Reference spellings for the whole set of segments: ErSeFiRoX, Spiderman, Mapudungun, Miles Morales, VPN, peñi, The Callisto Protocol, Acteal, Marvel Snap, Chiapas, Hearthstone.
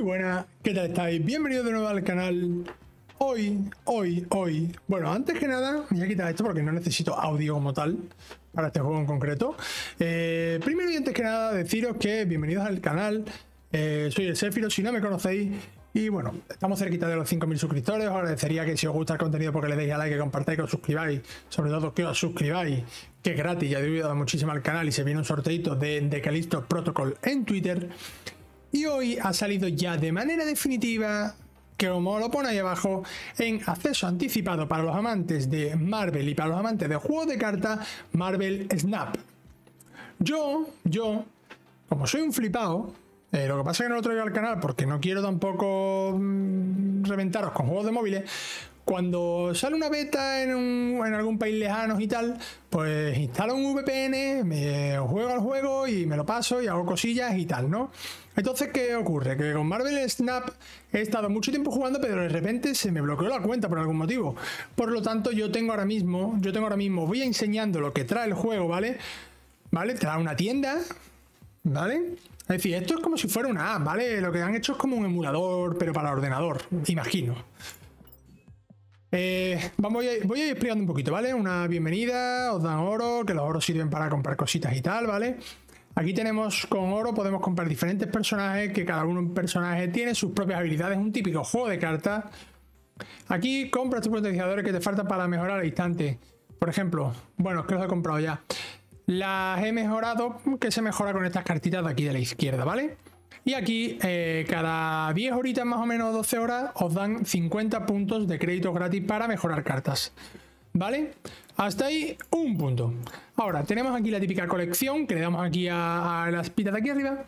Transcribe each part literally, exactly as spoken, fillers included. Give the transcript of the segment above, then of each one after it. Muy buenas, ¿qué tal estáis? Bienvenidos de nuevo al canal. Hoy, hoy, hoy... Bueno, antes que nada, voy a quitar esto porque no necesito audio como tal para este juego en concreto. Eh, primero y antes que nada, deciros que bienvenidos al canal. Eh, soy el ErSeFiRoX, si no me conocéis. Y bueno, estamos cerquita de los cinco mil suscriptores. Os agradecería que si os gusta el contenido, porque le deis a like, que compartáis, que os suscribáis. Sobre todo que os suscribáis, que es gratis y ha ayudado muchísimo al canal. Y se viene un sorteito de The Callisto Protocol en Twitter. Y hoy ha salido ya de manera definitiva, que como lo pone ahí abajo, en acceso anticipado para los amantes de Marvel y para los amantes de juegos de cartas, Marvel Snap. Yo, yo, como soy un flipado, eh, lo que pasa es que no lo traigo al canal porque no quiero tampoco mmm, reventaros con juegos de móviles. Cuando sale una beta en, un, en algún país lejano y tal, pues instalo un V P N, me juego al juego y me lo paso y hago cosillas y tal, ¿no? Entonces, ¿qué ocurre? Que con Marvel Snap he estado mucho tiempo jugando, pero de repente se me bloqueó la cuenta por algún motivo. Por lo tanto, yo tengo ahora mismo, yo tengo ahora mismo, voy enseñando lo que trae el juego, ¿vale? ¿Vale? Trae una tienda, ¿vale? Es decir, esto es como si fuera una app, ¿vale? Lo que han hecho es como un emulador, pero para ordenador, imagino. Eh, vamos, voy a, voy a ir explicando un poquito, ¿vale? Una bienvenida, os dan oro, que los oros sirven para comprar cositas y tal, ¿vale? Aquí tenemos, con oro podemos comprar diferentes personajes, que cada uno un personaje tiene sus propias habilidades, un típico juego de cartas. Aquí compras tus potenciadores que te faltan para mejorar al instante. Por ejemplo, bueno, que los he comprado ya. Las he mejorado, que se mejora con estas cartitas de aquí de la izquierda, ¿vale? Y aquí, eh, cada diez horitas, más o menos doce horas, os dan cincuenta puntos de crédito gratis para mejorar cartas, ¿vale? Hasta ahí, un punto. Ahora, tenemos aquí la típica colección, que le damos aquí a, a las pitas de aquí arriba,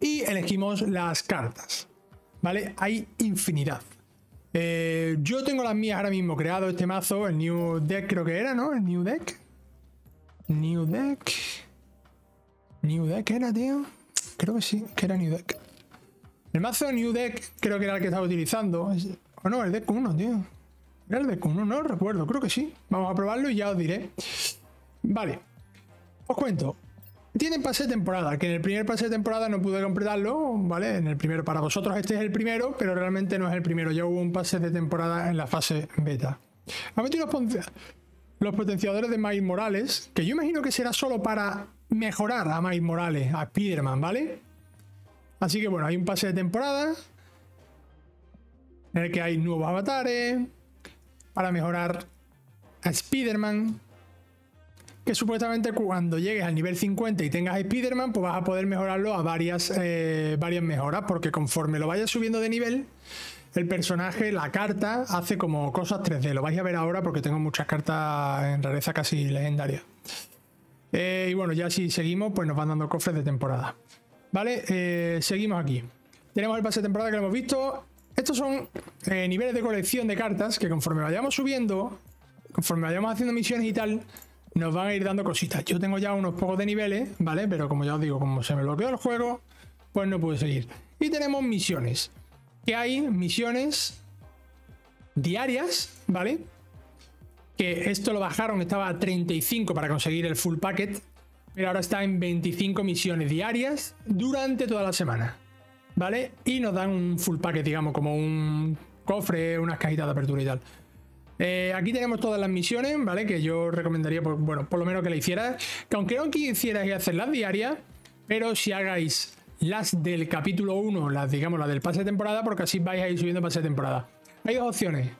y elegimos las cartas, ¿vale? Hay infinidad. Eh, yo tengo las mías ahora mismo creado, este mazo, el New Deck creo que era, ¿no? El New Deck. New Deck. New Deck era, tío. Creo que sí, que era New Deck. El mazo New Deck creo que era el que estaba utilizando. O no, el Deck uno, tío. Era el Deck uno, no recuerdo, creo que sí. Vamos a probarlo y ya os diré. Vale, os cuento. Tienen pase de temporada, que en el primer pase de temporada no pude completarlo, ¿vale? En el primero, para vosotros este es el primero, pero realmente no es el primero. Ya hubo un pase de temporada en la fase beta. Ha metido los, los potenciadores de Miles Morales, que yo imagino que será solo para mejorar a Miles Morales, a Spiderman, ¿vale? Así que bueno, hay un pase de temporada en el que hay nuevos avatares para mejorar a Spiderman, que supuestamente cuando llegues al nivel cincuenta y tengas a Spiderman, pues vas a poder mejorarlo a varias, eh, varias mejoras, porque conforme lo vayas subiendo de nivel, el personaje, la carta, hace como cosas tres D. Lo vais a ver ahora porque tengo muchas cartas en rareza casi legendaria. Eh, y bueno, ya si seguimos, pues nos van dando cofres de temporada, ¿vale? Eh, seguimos aquí. Tenemos el pase de temporada que lo hemos visto. Estos son eh, niveles de colección de cartas que conforme vayamos subiendo, conforme vayamos haciendo misiones y tal, nos van a ir dando cositas. Yo tengo ya unos pocos de niveles, ¿vale? Pero como ya os digo, como se me bloqueó el juego, pues no pude seguir. Y tenemos misiones. Que hay misiones diarias, ¿vale? Que esto lo bajaron, estaba a treinta y cinco para conseguir el full packet, pero ahora está en veinticinco misiones diarias durante toda la semana, ¿vale? Y nos dan un full packet, digamos, como un cofre, unas cajitas de apertura y tal. Eh, aquí tenemos todas las misiones, ¿vale? Que yo recomendaría, por, bueno, por lo menos que la hicieras, que aunque no quisierais hacer las diarias, pero si hagáis las del capítulo uno, las, digamos, las del pase de temporada, porque así vais a ir subiendo pase de temporada. Hay dos opciones.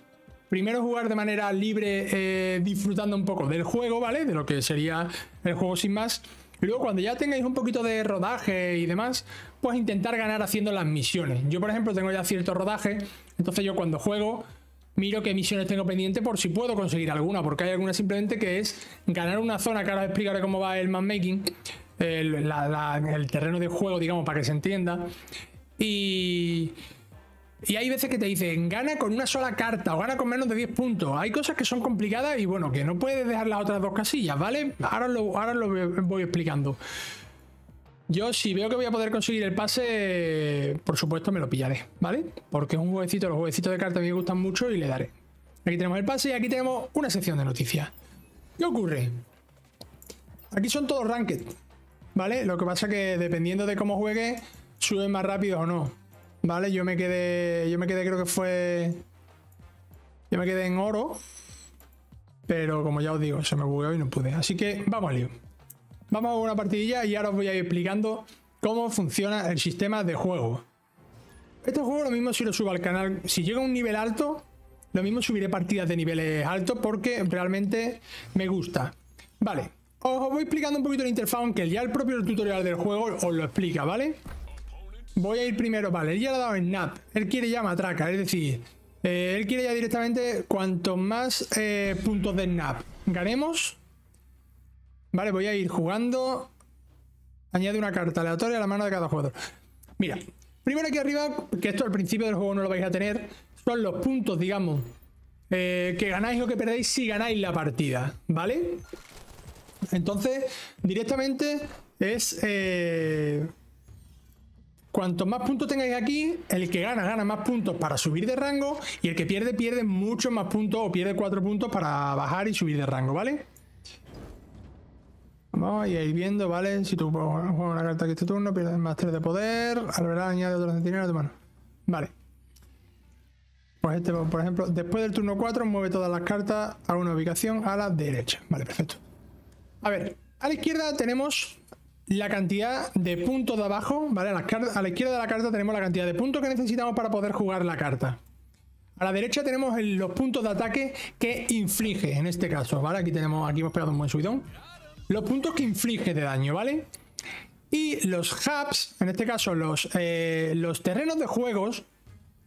Primero, jugar de manera libre, eh, disfrutando un poco del juego, ¿vale? De lo que sería el juego sin más. Y luego, cuando ya tengáis un poquito de rodaje y demás, pues intentar ganar haciendo las misiones. Yo, por ejemplo, tengo ya cierto rodaje, entonces yo cuando juego miro qué misiones tengo pendiente por si puedo conseguir alguna, porque hay alguna simplemente que es ganar una zona, que ahora os explicaré cómo va el mapmaking, el, la, la, el terreno de juego, digamos, para que se entienda. Y... Y hay veces que te dicen, gana con una sola carta o gana con menos de diez puntos. Hay cosas que son complicadas y bueno, que no puedes dejar las otras dos casillas, ¿vale? Ahora lo, ahora lo voy explicando. Yo si veo que voy a poder conseguir el pase, por supuesto me lo pillaré, ¿vale? Porque es un jueguecito, los jueguecitos de cartas me gustan mucho y le daré. Aquí tenemos el pase y aquí tenemos una sección de noticias. ¿Qué ocurre? Aquí son todos ranked, ¿vale? Lo que pasa que dependiendo de cómo juegue, suben más rápido o no. Vale, yo me quedé, yo me quedé creo que fue... Yo me quedé en oro, pero como ya os digo, se me bugueó y no pude. Así que vamos al lío. Vamos a una partidilla y ahora os voy a ir explicando cómo funciona el sistema de juego. Este juego lo mismo si lo subo al canal, si llega a un nivel alto, lo mismo subiré partidas de niveles altos porque realmente me gusta. Vale, os voy explicando un poquito la interfaz, aunque ya el propio tutorial del juego os lo explica, ¿vale? Voy a ir primero, vale, él ya le ha dado snap, él quiere ya matraca, es decir... Eh, él quiere ya directamente cuanto más eh, puntos de snap ganemos. Vale, voy a ir jugando. Añade una carta aleatoria a la mano de cada jugador. Mira, primero aquí arriba, que esto al principio del juego no lo vais a tener, son los puntos, digamos, eh, que ganáis o que perdéis si ganáis la partida, ¿vale? Entonces, directamente es... Eh, Cuantos más puntos tengáis aquí, el que gana, gana más puntos para subir de rango y el que pierde, pierde muchos más puntos o pierde cuatro puntos para bajar y subir de rango, ¿vale? Vamos a ir viendo, ¿vale? Si tú juegas una carta aquí este turno, pierdes más tres de poder, al ver añade otro centinela a tu mano. Vale. Pues este, por ejemplo, después del turno cuatro mueve todas las cartas a una ubicación a la derecha. Vale, perfecto. A ver, a la izquierda tenemos... la cantidad de puntos de abajo, ¿vale? A la izquierda de la carta tenemos la cantidad de puntos que necesitamos para poder jugar la carta. A la derecha tenemos los puntos de ataque que inflige, en este caso, ¿vale? Aquí tenemos, aquí hemos pegado un buen subidón. Los puntos que inflige de daño, ¿vale? Y los hubs, en este caso los, eh, los terrenos de juegos,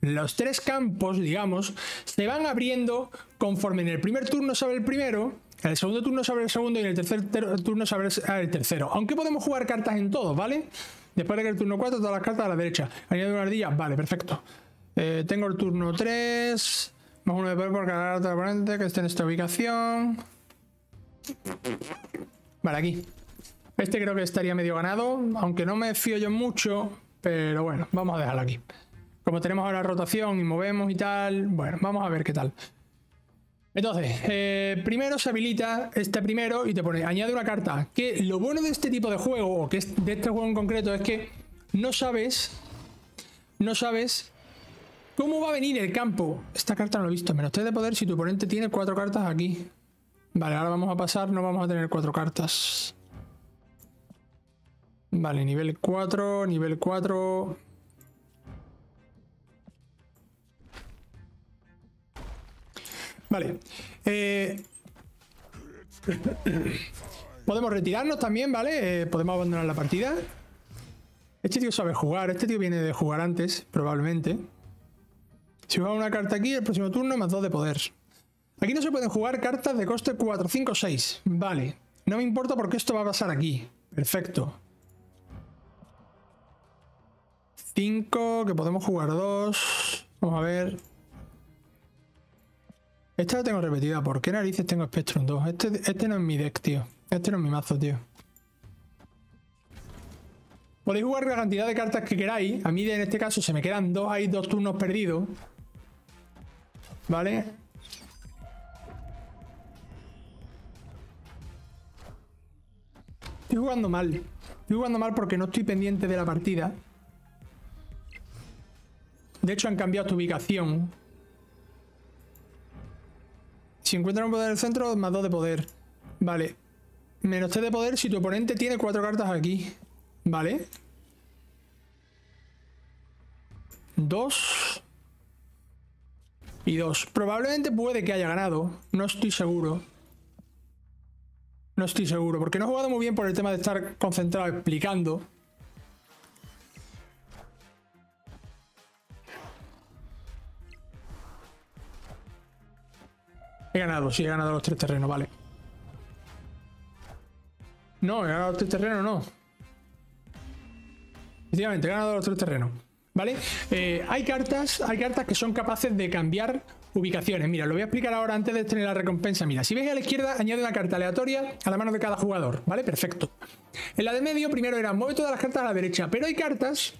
los tres campos, digamos, se van abriendo conforme en el primer turno se abre el primero... En el segundo turno se abre el segundo y en el tercer ter turno se abre el tercero. Aunque podemos jugar cartas en todos, ¿vale? Después de que el turno cuatro, todas las cartas a la derecha. Añade una ardilla, vale, perfecto. Eh, tengo el turno tres. Más uno de poder por cada carta oponente que esté en esta ubicación. Vale, aquí. Este creo que estaría medio ganado, aunque no me fío yo mucho. Pero bueno, vamos a dejarlo aquí. Como tenemos ahora rotación y movemos y tal, bueno, vamos a ver qué tal. Entonces, eh, primero se habilita este primero y te pone, añade una carta. Que lo bueno de este tipo de juego, o que es de este juego en concreto, es que no sabes, no sabes cómo va a venir el campo. Esta carta no lo he visto, menos tres de poder si tu oponente tiene cuatro cartas aquí. Vale, ahora vamos a pasar, no vamos a tener cuatro cartas. Vale, nivel cuatro, nivel cuatro... Vale, eh... podemos retirarnos también, ¿vale? Eh, podemos abandonar la partida. Este tío sabe jugar, este tío viene de jugar antes, probablemente. Si jugamos una carta aquí, el próximo turno más dos de poder. Aquí no se pueden jugar cartas de coste cuatro, cinco, seis. Vale, no me importa porque esto va a pasar aquí. Perfecto. cinco, que podemos jugar dos. Vamos a ver... Esta la tengo repetida. ¿Por qué narices tengo Spectrum dos? Este, este no es mi deck, tío. Este no es mi mazo, tío. Podéis jugar la cantidad de cartas que queráis. A mí en este caso se me quedan dos. Hay dos turnos perdidos. ¿Vale? Estoy jugando mal. Estoy jugando mal porque no estoy pendiente de la partida. De hecho han cambiado tu ubicación. Si encuentras un poder en el centro, más dos de poder. Vale. Menos tres de poder si tu oponente tiene cuatro cartas aquí. Vale. dos. Y dos. Probablemente puede que haya ganado. No estoy seguro. No estoy seguro. Porque no he jugado muy bien por el tema de estar concentrado explicando. He ganado, sí, he ganado los tres terrenos, vale. No, he ganado los tres terrenos, no. Efectivamente, he ganado los tres terrenos, ¿vale? Eh, hay cartas, hay cartas que son capaces de cambiar ubicaciones. Mira, lo voy a explicar ahora antes de tener la recompensa. Mira, si veis a la izquierda, añade una carta aleatoria a la mano de cada jugador, ¿vale? Perfecto. En la de medio, primero era mueve todas las cartas a la derecha, pero hay cartas...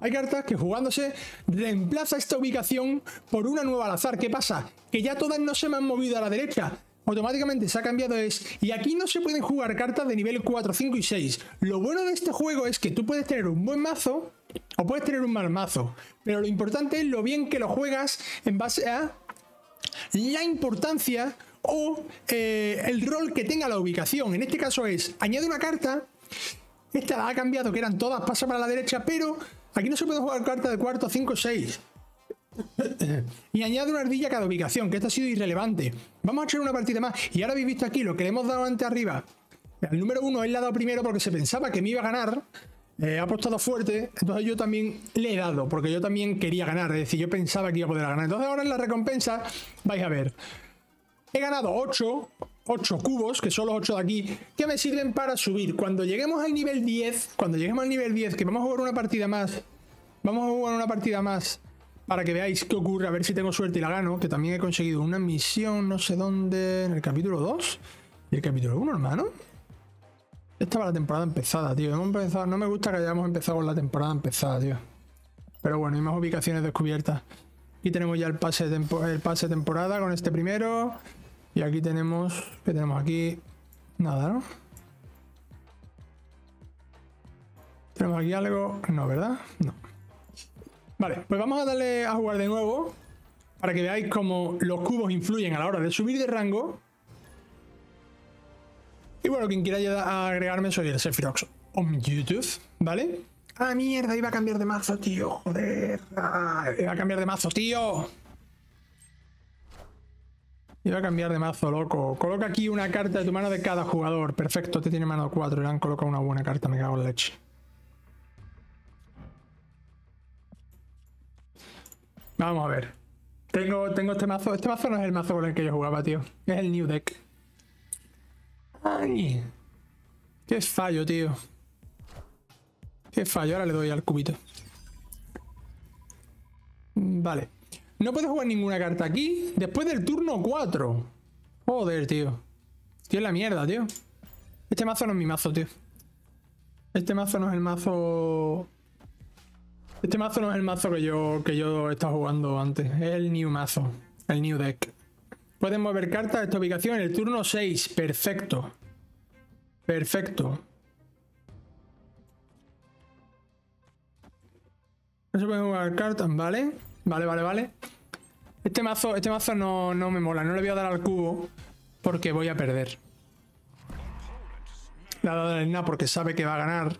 Hay cartas que jugándose reemplaza esta ubicación por una nueva al azar. ¿Qué pasa? Que ya todas no se me han movido a la derecha. automáticamente se ha cambiado es, y aquí no se pueden jugar cartas de nivel cuatro, cinco y seis. Lo bueno de este juego es que tú puedes tener un buen mazo o puedes tener un mal mazo, pero lo importante es lo bien que lo juegas en base a la importancia o eh, el rol que tenga la ubicación. En este caso es, añade una carta, esta la ha cambiado, que eran todas, pasa para la derecha, pero aquí no se puede jugar cartas de cuarto, cinco, seis. Y añade una ardilla a cada ubicación, que esto ha sido irrelevante. Vamos a echar una partida más. Y ahora habéis visto aquí lo que le hemos dado antes arriba. El número uno él le ha dado primero porque se pensaba que me iba a ganar. Eh, ha apostado fuerte, entonces yo también le he dado, porque yo también quería ganar. Es decir, yo pensaba que iba a poder ganar. Entonces ahora en la recompensa vais a ver. He ganado ocho, ocho cubos, que son los ocho de aquí, que me sirven para subir. Cuando lleguemos al nivel diez, cuando lleguemos al nivel diez, que vamos a jugar una partida más. Vamos a jugar una partida más. Para que veáis qué ocurre, a ver si tengo suerte y la gano, que también he conseguido una misión, no sé dónde, en el capítulo dos y el capítulo uno, hermano. Esta va la temporada empezada, tío. Hemos empezado, no me gusta que hayamos empezado con la temporada empezada, tío. Pero bueno, hay más ubicaciones descubiertas. Aquí tenemos ya el pase de, el pase de temporada con este primero. Y aquí tenemos, ¿qué tenemos aquí? Nada, ¿no? ¿Tenemos aquí algo? No, ¿verdad? No. Vale, pues vamos a darle a jugar de nuevo para que veáis cómo los cubos influyen a la hora de subir de rango. Y bueno, quien quiera ayudar a agregarme, soy el Sefirox on YouTube, ¿vale? ¡Ah, mierda! Iba a cambiar de mazo, tío. Joder. Ah, iba a cambiar de mazo, tío. Iba a cambiar de mazo, loco. Coloca aquí una carta de tu mano de cada jugador. Perfecto, te tiene mano cuatro. Le han colocado una buena carta, me cago en la leche. Vamos a ver. Tengo, tengo este mazo. Este mazo no es el mazo con el que yo jugaba, tío. Es el New Deck. ¡Ay! ¡Qué fallo, tío! ¡Qué fallo! Ahora le doy al cubito. Vale. No puedes jugar ninguna carta aquí después del turno cuatro. Joder, tío. Tío, es la mierda, tío. Este mazo no es mi mazo, tío. Este mazo no es el mazo... Este mazo no es el mazo que yo, que yo he estado jugando antes. Es el new mazo. El new deck. Pueden mover cartas de esta ubicación en el turno seis. Perfecto. Perfecto. No se pueden mover cartas, ¿vale? Vale, vale, vale. Este mazo, este mazo no, no me mola. No le voy a dar al cubo porque voy a perder. Le ha dado el na porque sabe que va a ganar.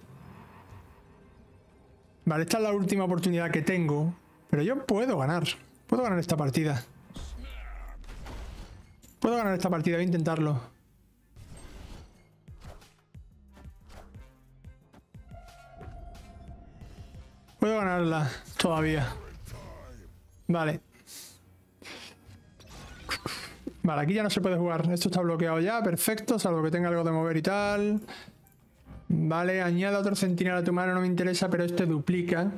Vale, esta es la última oportunidad que tengo. Pero yo puedo ganar. Puedo ganar esta partida. Puedo ganar esta partida, voy a intentarlo. Puedo ganarla todavía. Vale. Vale, aquí ya no se puede jugar. Esto está bloqueado ya, perfecto. Salvo que tenga algo de mover y tal. Vale, añade otro centinela a tu mano, no me interesa, pero este duplica.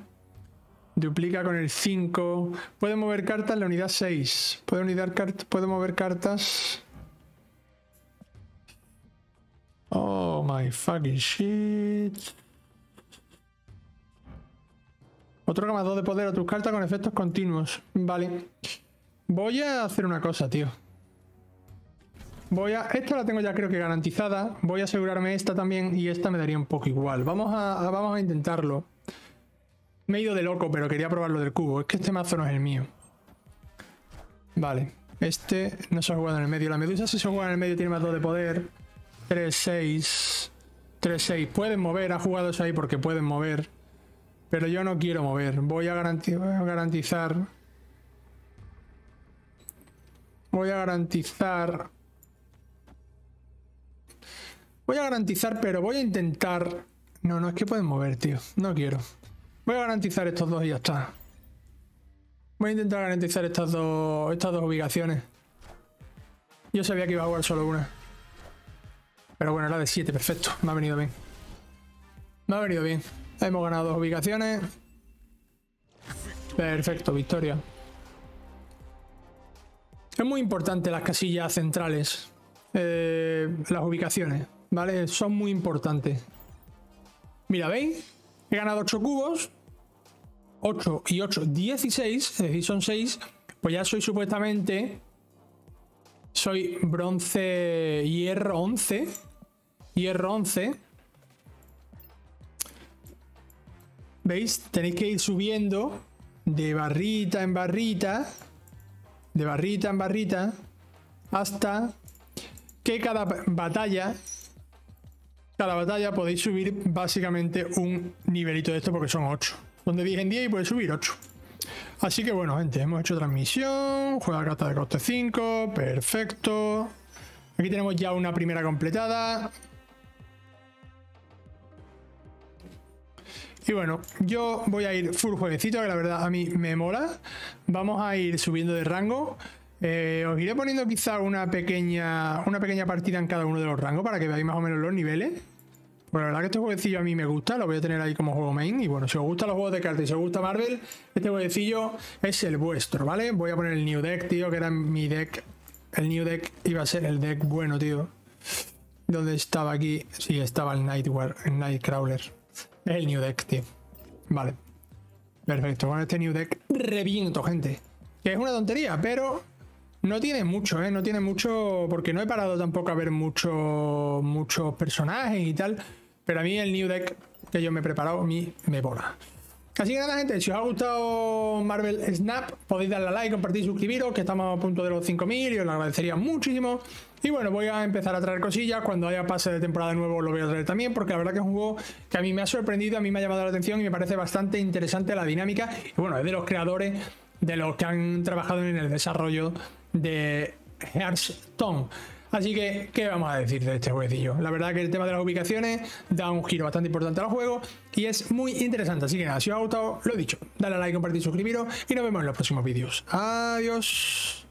Duplica con el cinco. Puede mover cartas en la unidad seis. Puede, unidad cart puede mover cartas. Oh my fucking shit. Otro más dos de poder a tus cartas con efectos continuos. Vale. Voy a hacer una cosa, tío. Voy a... Esta la tengo ya creo que garantizada. Voy a asegurarme esta también y esta me daría un poco igual. Vamos a, a, vamos a intentarlo. Me he ido de loco, pero quería probarlo del cubo. Es que este mazo no es el mío. Vale. Este no se ha jugado en el medio. La medusa si se juega en el medio tiene más dos de poder. tres, seis. tres, seis. Pueden mover. Ha jugado eso ahí porque pueden mover. Pero yo no quiero mover. Voy a garantizar... Voy a garantizar... Voy a garantizar, pero voy a intentar... No, no, es que pueden mover, tío. No quiero. Voy a garantizar estos dos y ya está. Voy a intentar garantizar estas dos, estas dos ubicaciones. Yo sabía que iba a jugar solo una. Pero bueno, la de siete, perfecto. Me ha venido bien. Me ha venido bien. Hemos ganado dos ubicaciones. Perfecto, victoria. Es muy importante las casillas centrales. Eh, las ubicaciones. ¿Vale? Son muy importantes. Mira, ¿veis? He ganado ocho cubos. ocho y ocho, dieciséis. Es decir, son seis. Pues ya soy supuestamente... Soy bronce hierro once. Hierro once. ¿Veis? Tenéis que ir subiendo de barrita en barrita. De barrita en barrita. Hasta que cada batalla... Cada batalla podéis subir básicamente un nivelito de esto porque son ocho. Son de diez en diez y podéis subir ocho. Así que bueno, gente, hemos hecho transmisión. Juega carta de coste cinco. Perfecto. Aquí tenemos ya una primera completada. Y bueno, yo voy a ir full jueguecito, que la verdad a mí me mola. Vamos a ir subiendo de rango. Eh, os iré poniendo quizá una pequeña, una pequeña partida en cada uno de los rangos para que veáis más o menos los niveles. Bueno, la verdad que este jueguecillo a mí me gusta, lo voy a tener ahí como juego main. Y bueno, si os gustan los juegos de cartas y si os gusta Marvel, este jueguecillo es el vuestro, ¿vale? Voy a poner el new deck, tío, que era mi deck. El new deck iba a ser el deck bueno, tío. ¿Dónde estaba aquí? Sí, estaba el Nightwar, el Nightcrawler. Es el new deck, tío. Vale. Perfecto, con este new deck reviento, gente. Que es una tontería, pero... No tiene mucho, ¿eh? No tiene mucho, porque no he parado tampoco a ver mucho, muchos personajes y tal. Pero a mí el new deck que yo me he preparado, a mí me mola. Así que nada, gente, si os ha gustado Marvel Snap, podéis darle a like, compartir, suscribiros, que estamos a punto de los cinco mil y os lo agradecería muchísimo. Y bueno, voy a empezar a traer cosillas. Cuando haya pase de temporada nuevo lo voy a traer también, porque la verdad que es un juego que a mí me ha sorprendido, a mí me ha llamado la atención y me parece bastante interesante la dinámica. Y bueno, es de los creadores, de los que han trabajado en el desarrollo de Hearthstone. Así que, ¿qué vamos a decir de este jueguecillo? La verdad que el tema de las ubicaciones da un giro bastante importante al juego y es muy interesante. Así que nada, si os ha gustado, lo he dicho, dale a like, compartir, suscribiros y nos vemos en los próximos vídeos. Adiós.